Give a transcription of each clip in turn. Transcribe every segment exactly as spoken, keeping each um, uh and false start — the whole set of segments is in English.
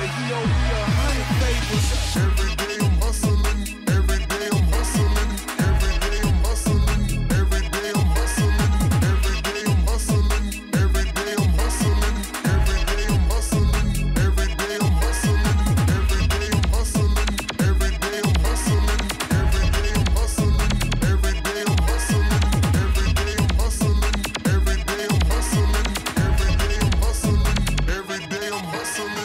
radio, we a hundred favors. Every day I'm hustling, every day I'm hustling, every day I'm hustling, every day I'm hustling, every day I'm hustling, every day I'm hustling, every day I'm hustling, every day I'm hustling, every day I'm hustling, every day I'm hustling, every day I'm hustling, every day I'm hustling, every day I'm hustling, every day I'm hustling, every day I'm hustling, every day I'm hustling.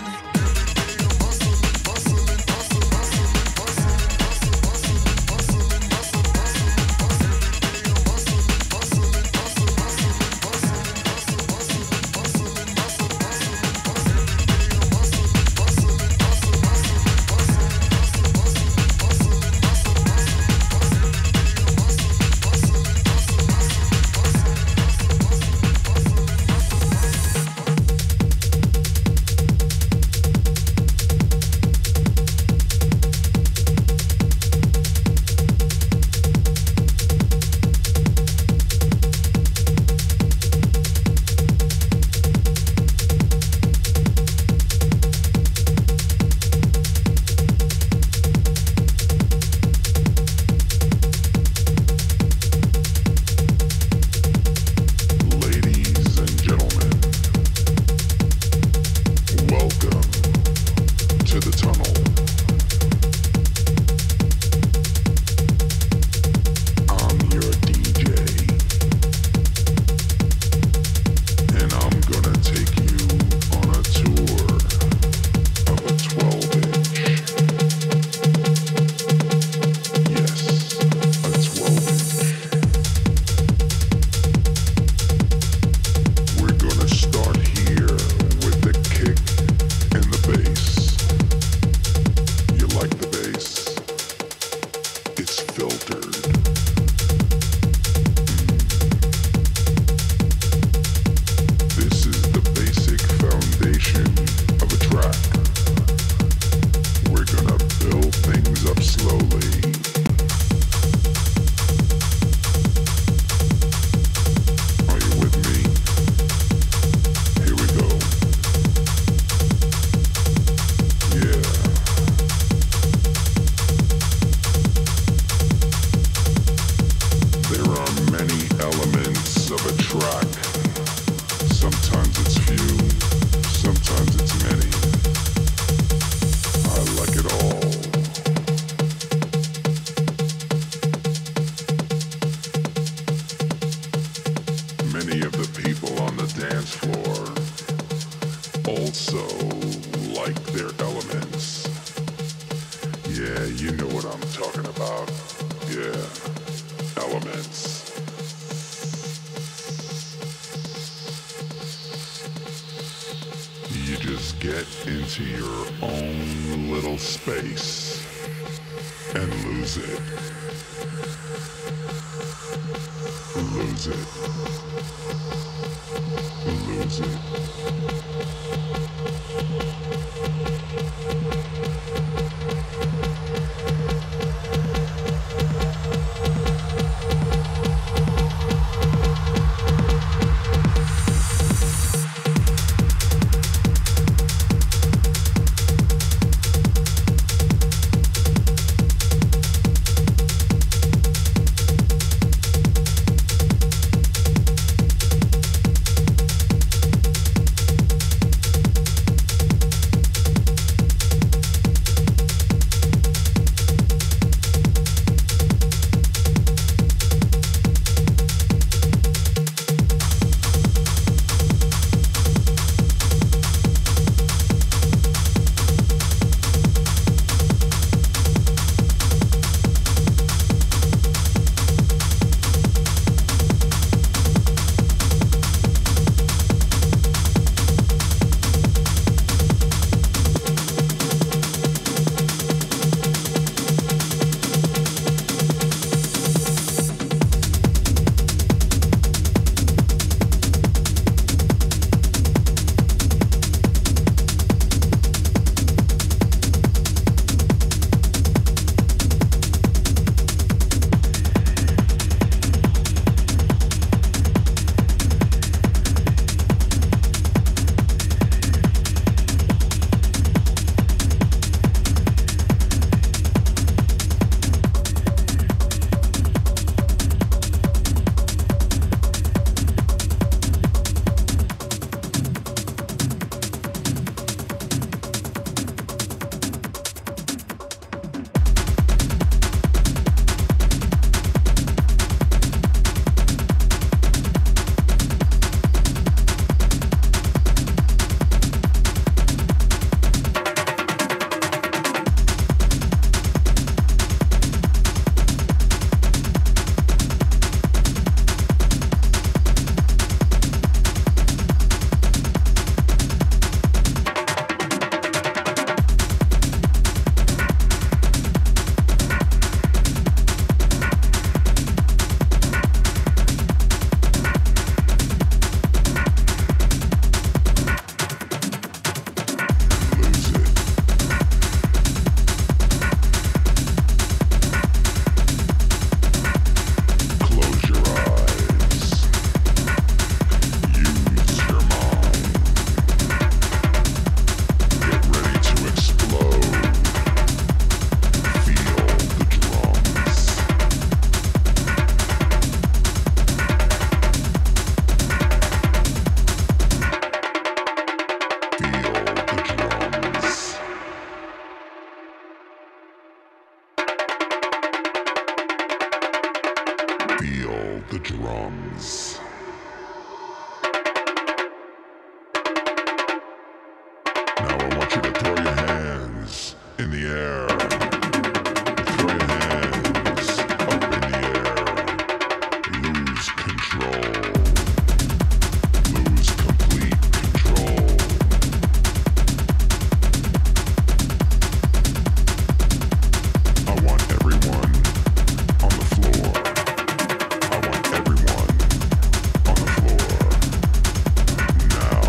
drums. Now I want you to throw your hands in the air. Throw your hands up in the air. Lose control. Lose complete control. I want everyone on the floor. I want everyone on the floor now.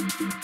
We'll be right back.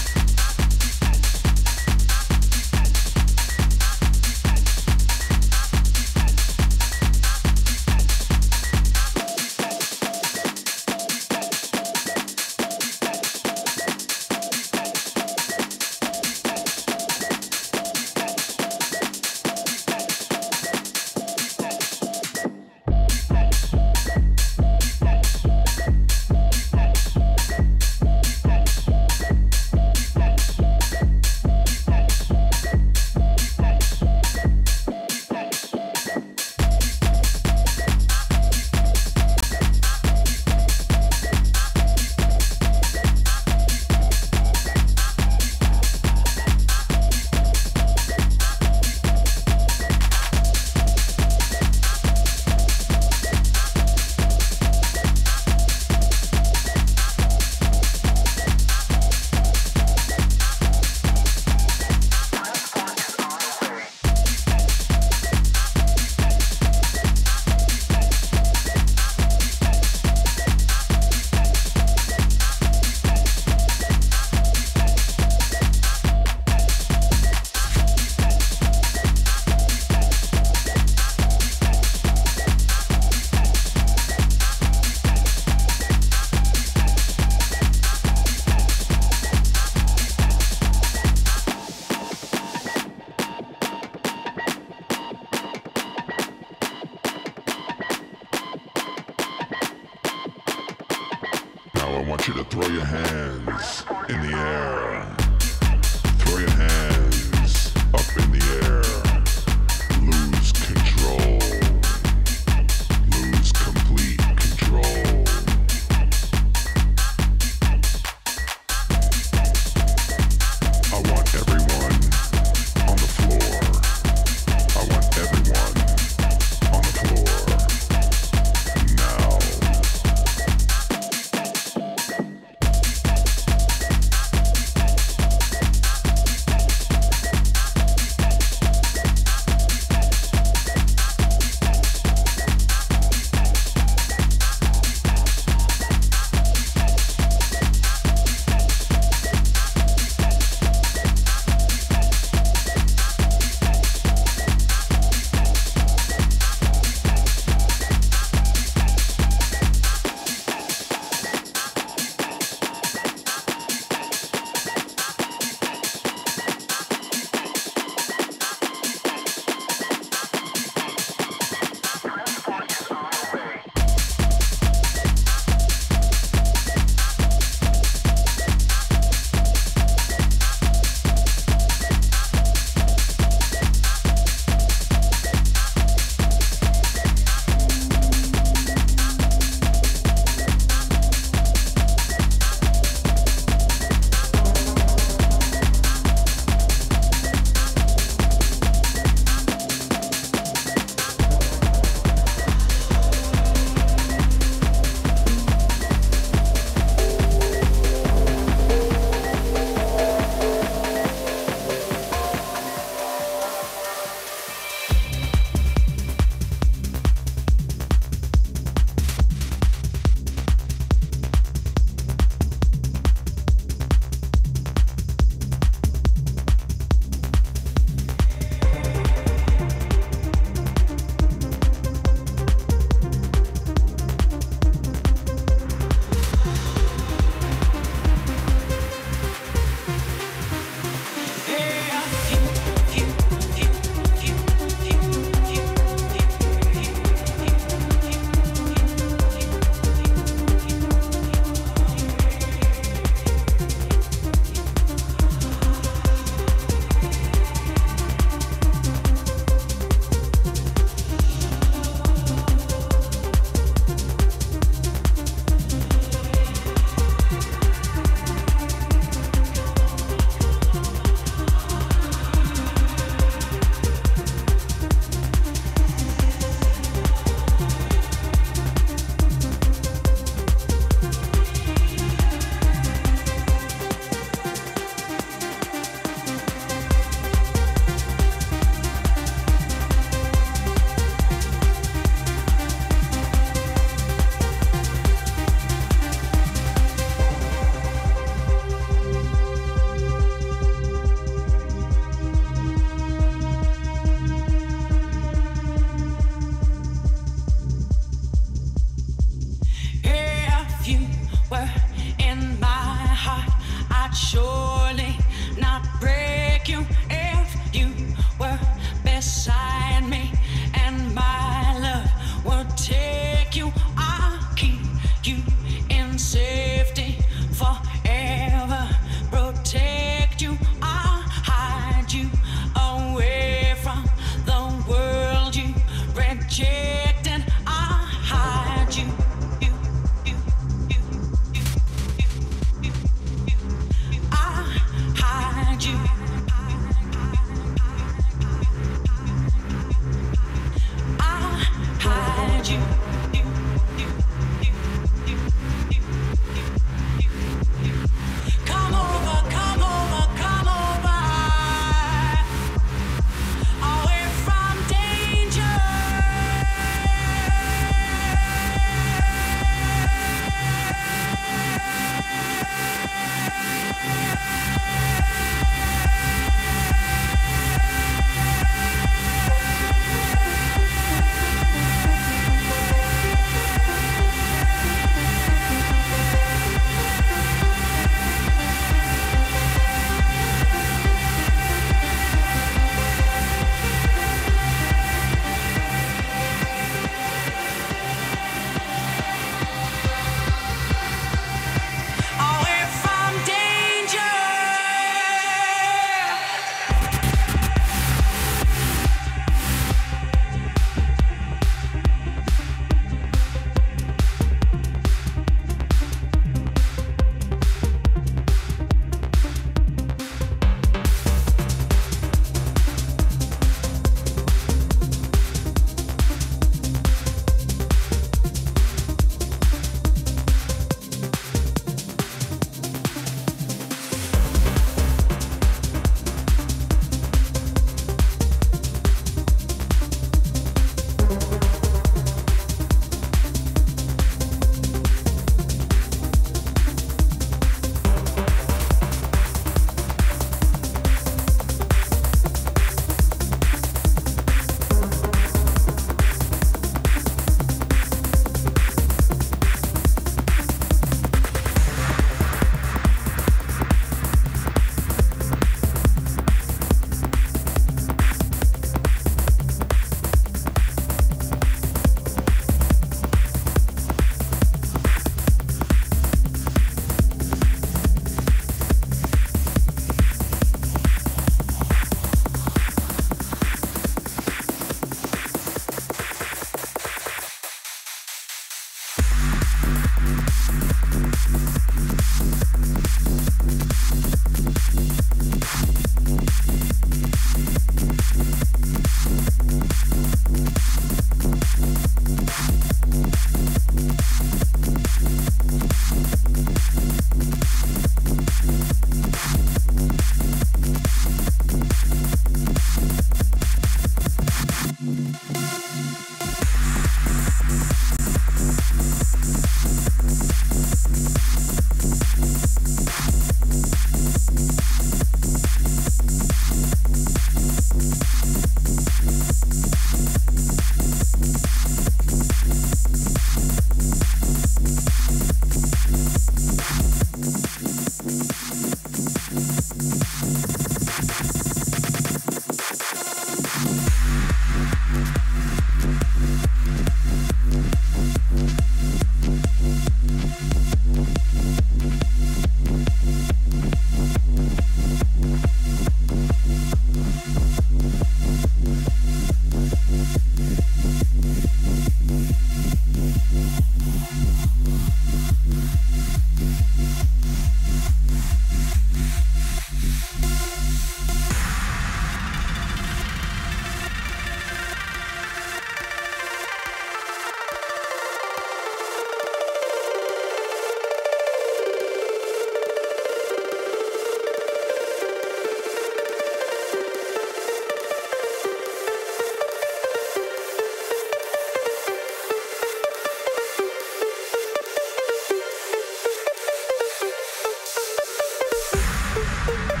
You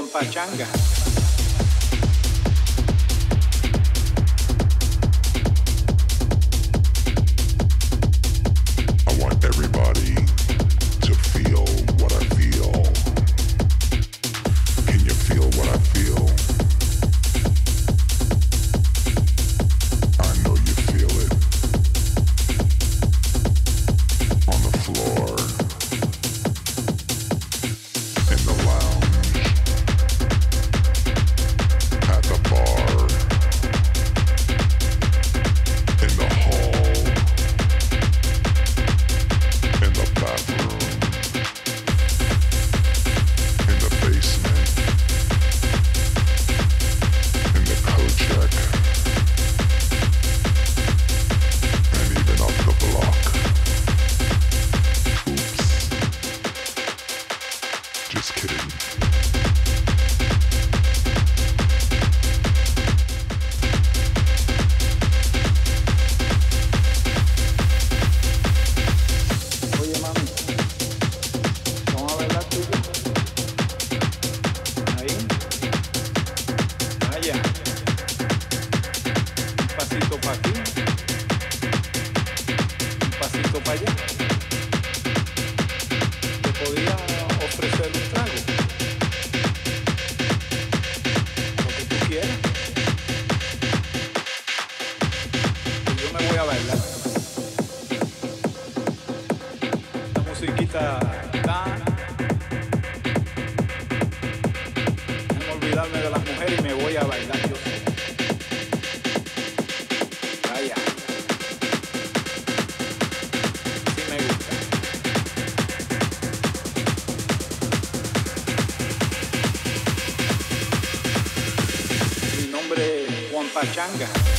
one pachanga. Pachanga.